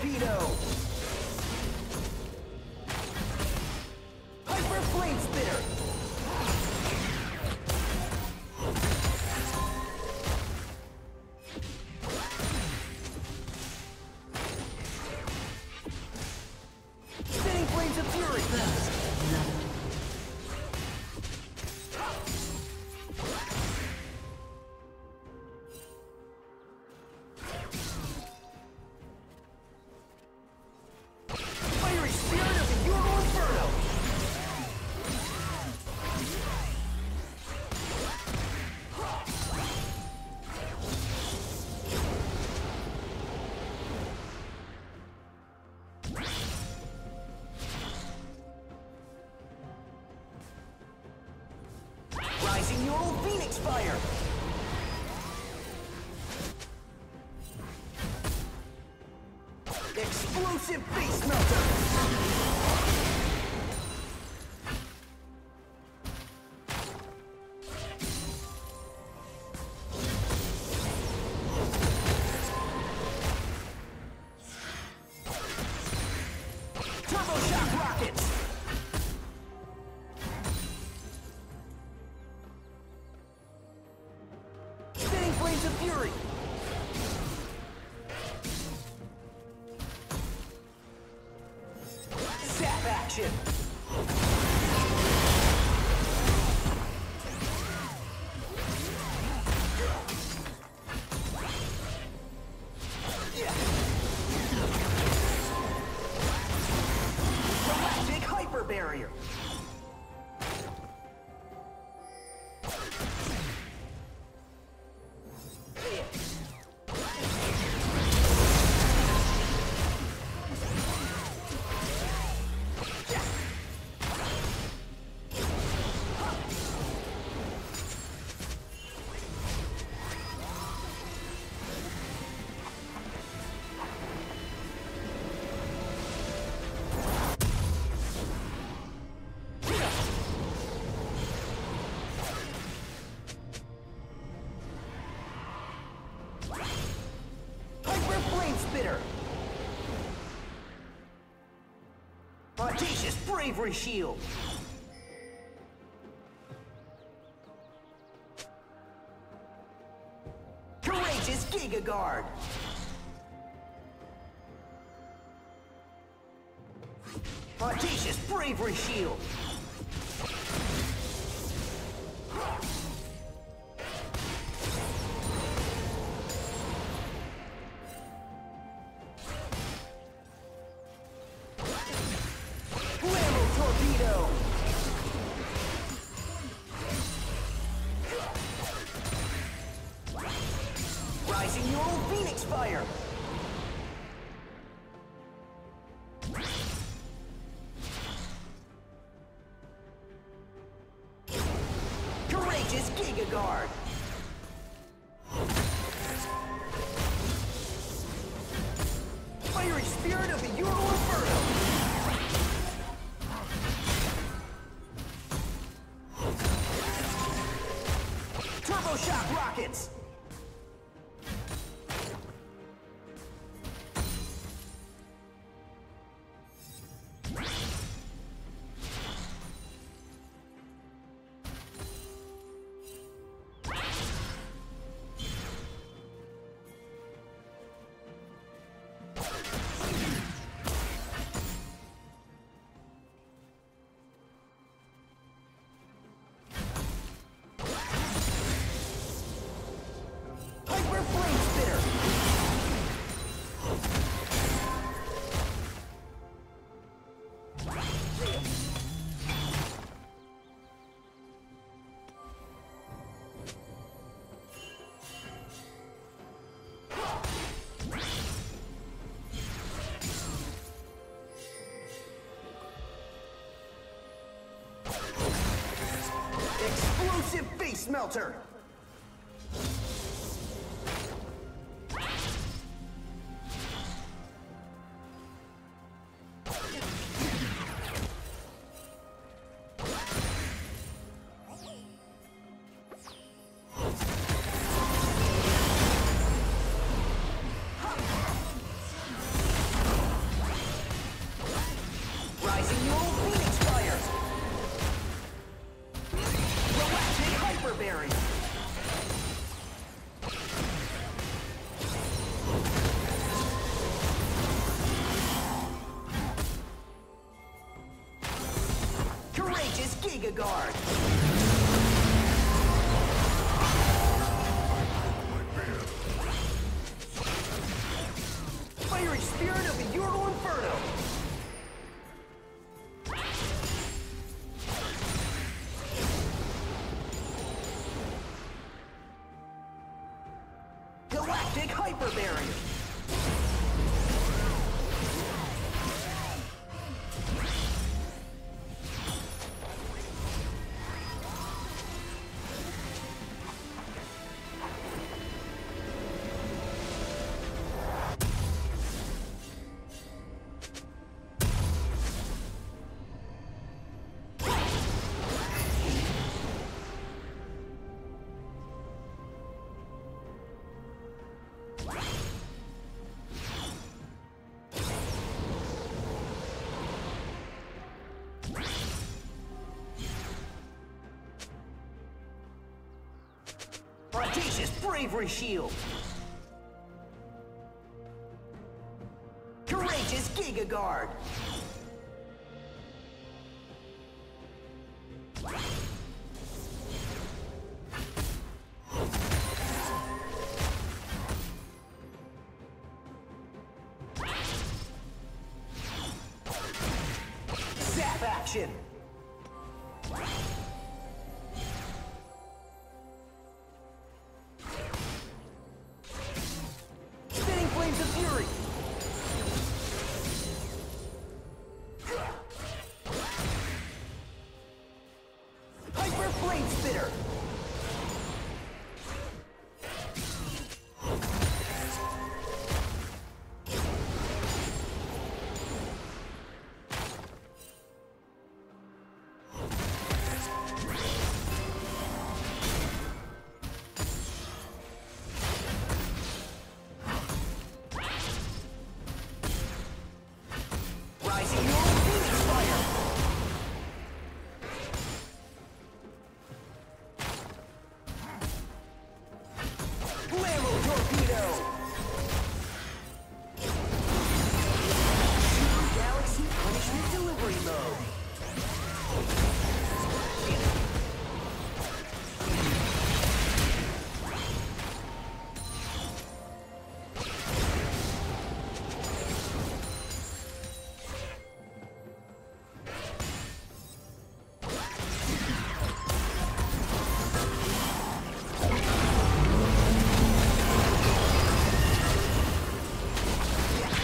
torpedo! Hyper flame spinner! Spinning flames of fury! First, none. Fire! Explosive base melter! Turbo shock rockets! Fury! Zap action! Galactic hyper barrier! Audacious bravery shield! Courageous Giga Guard! Audacious bravery shield! Rising your old Phoenix fire! Courageous Giga Guard! Fiery Spirit of the Yordle Inferno! Shock rockets! Explosive base melter! Reaches Giga Guard. Fiery Spirit of the Yordle Inferno. Galactic Hyper Barrier. Audacious Bravery Shield! Courageous Giga Guard! Zap Action! Audacious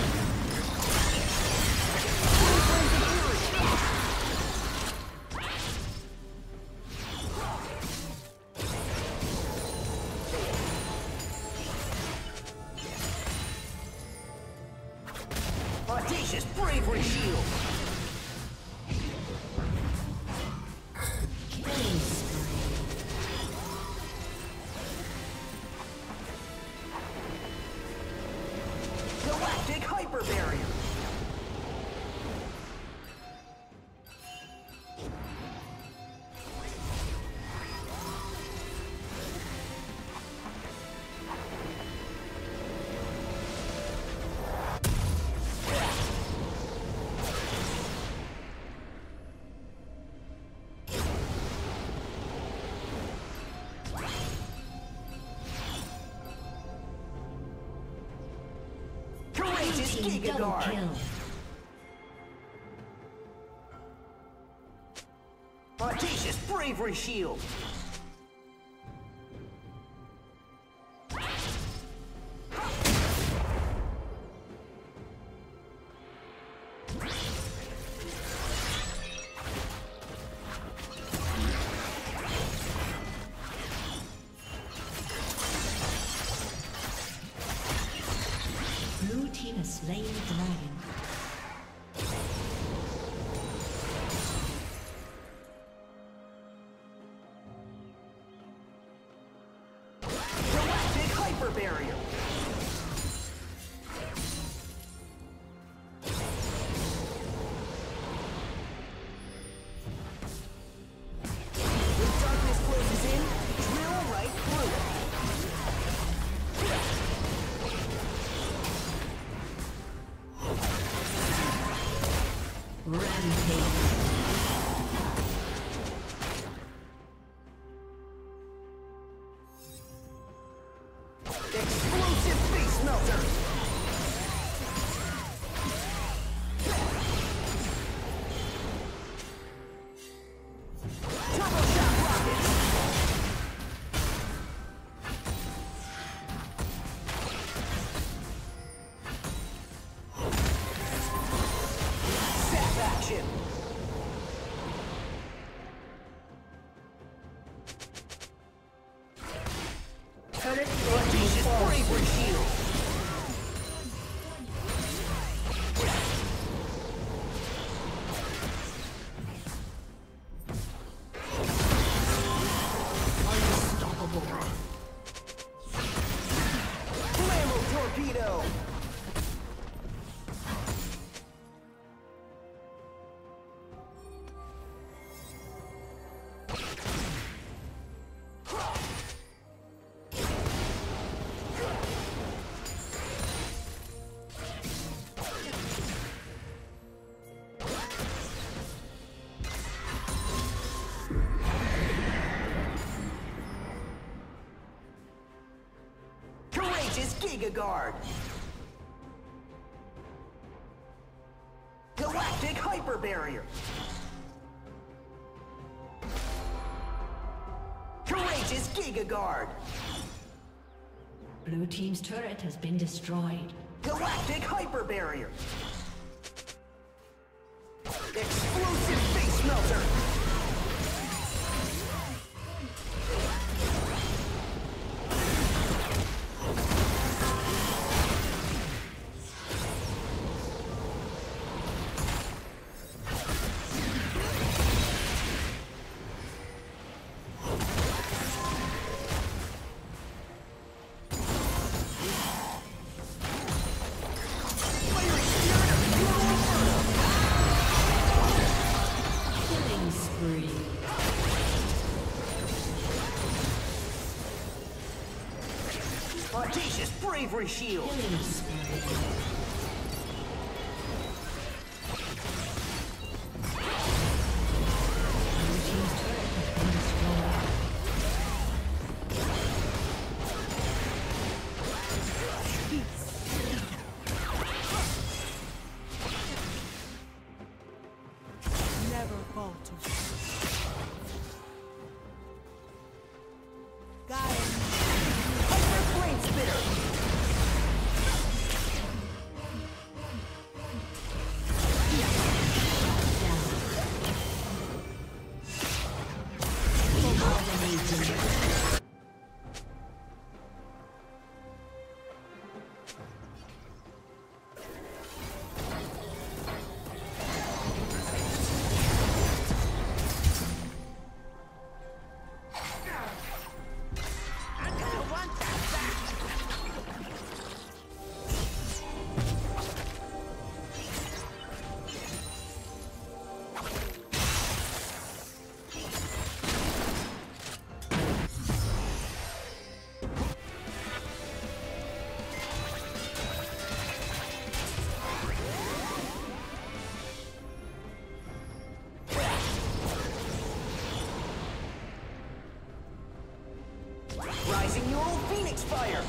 Bravery Shield! Galactic Hyper Barrier! Giga Guard. Audacious Bravery Shield. Slain dragon. Giga Guard. Galactic Hyper Barrier. Courageous Giga Guard. Blue Team's turret has been destroyed. Galactic Hyper Barrier. Explosive Face Melter. Audacious Bravery Shield! Never falter. Fire!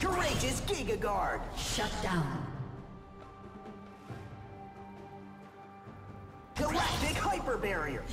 Courageous Giga Guard! Shut down! Galactic Hyper Barrier!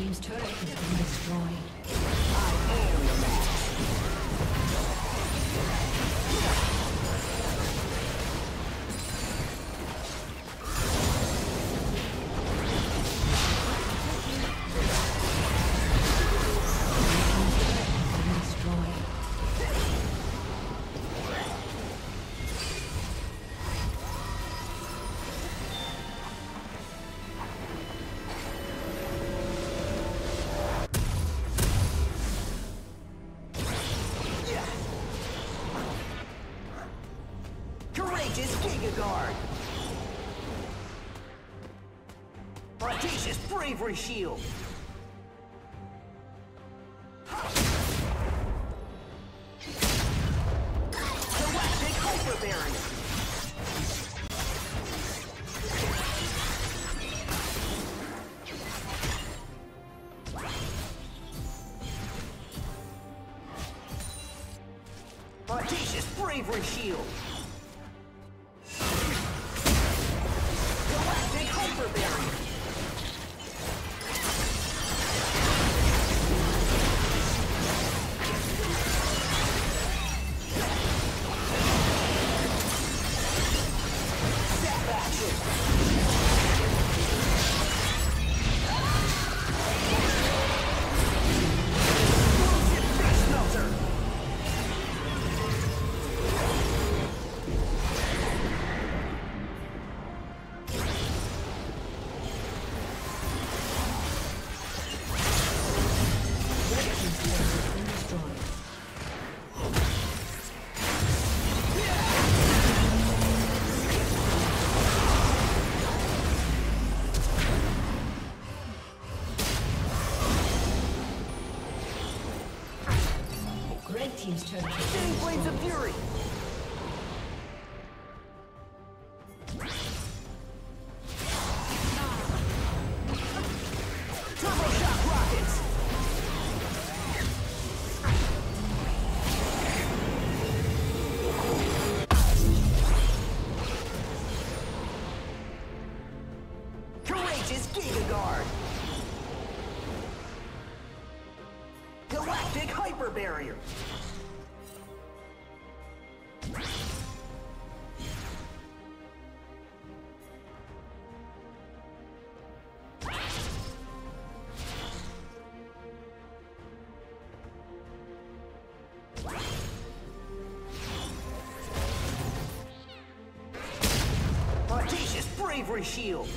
team's turret has been destroyed. Audacious bravery shield. Galactic hyper barrier. Audacious bravery shield. Galactic hyper barrier. Shooting blades of fury. Bravery shield.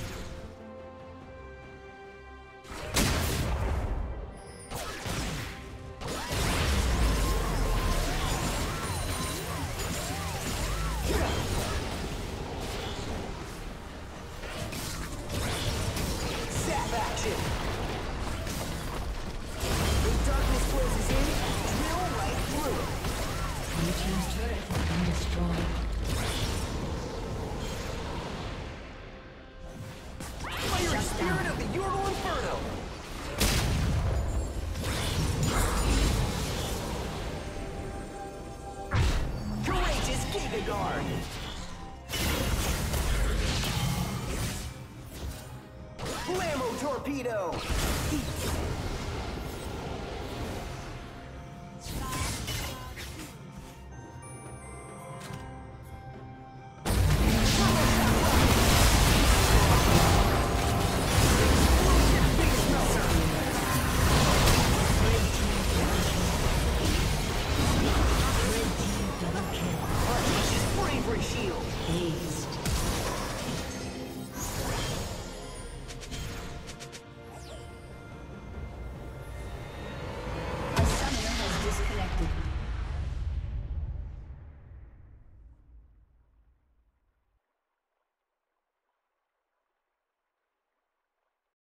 Torpedo!